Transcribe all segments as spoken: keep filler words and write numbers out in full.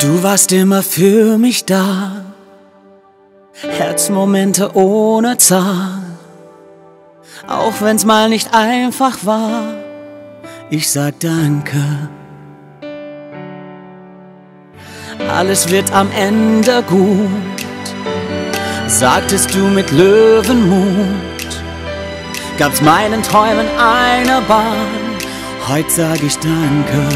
Du warst immer für mich da, Herzmomente ohne Zahl. Auch wenn's mal nicht einfach war, ich sag Danke. Alles wird am Ende gut, sagtest du mit Löwenmut. Gab's meinen Träumen eine Bahn, heut sag ich Danke.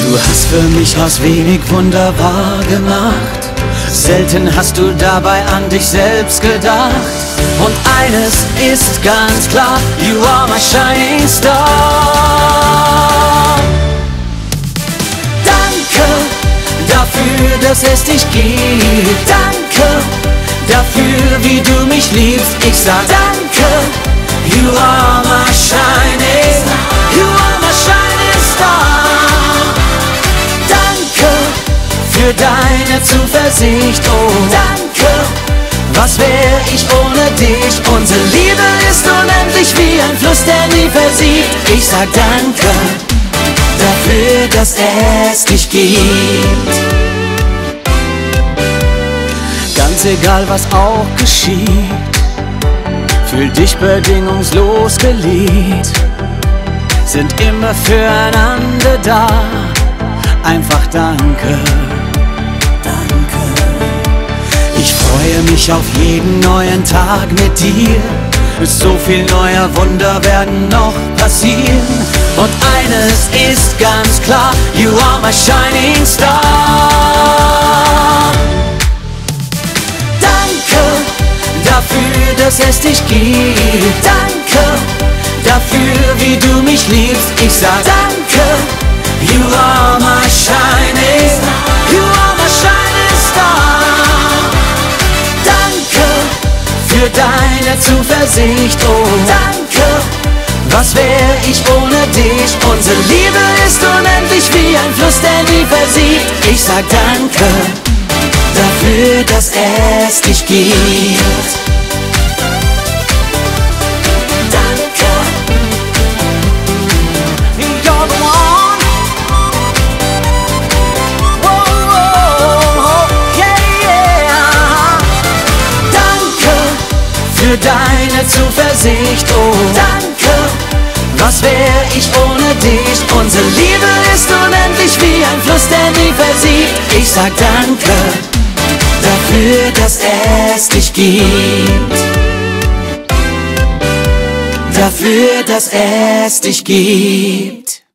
Du hast für mich aus wenig wunderbar gemacht, selten hast du dabei an dich selbst gedacht. Und eines ist ganz klar, you are my shining star. Danke dafür, dass es dich gibt. Danke dafür, wie du mich liebst. Ich sag Danke, you are my shining star. You are my shining star. Danke für deine Zuversicht, oh Danke, was wär ich ohne dich? Unsere Liebe ist unendlich wie ein Fluss, der nie versiegt. Ich sag Danke dafür, dass es dich gibt. Ganz egal, was auch geschieht, fühl dich bedingungslos geliebt. Sind immer füreinander da, einfach Danke. Ich freue mich auf jeden neuen Tag mit dir. So viel neuer Wunder werden noch passieren. Und eines ist ganz klar, you are my shining star. Danke dafür, dass es dich gibt. Danke dafür, wie du mich liebst. Ich sag Danke, you are my shining star. You are my shining star. Für deine Zuversicht, oh Danke, was wär ich ohne dich? Unsere Liebe ist unendlich wie ein Fluss, der nie versiegt. Ich sag Danke dafür, dass es dich gibt. Danke, you're the one. Oh, oh, oh, yeah, yeah. Danke für deine Zuversicht, oh Danke, was wär ich ohne dich? Unsere Liebe ist unendlich wie ein Fluss, der nie versiegt. Ich sag Danke dafür, dass es dich gibt. Dafür, dass es dich gibt.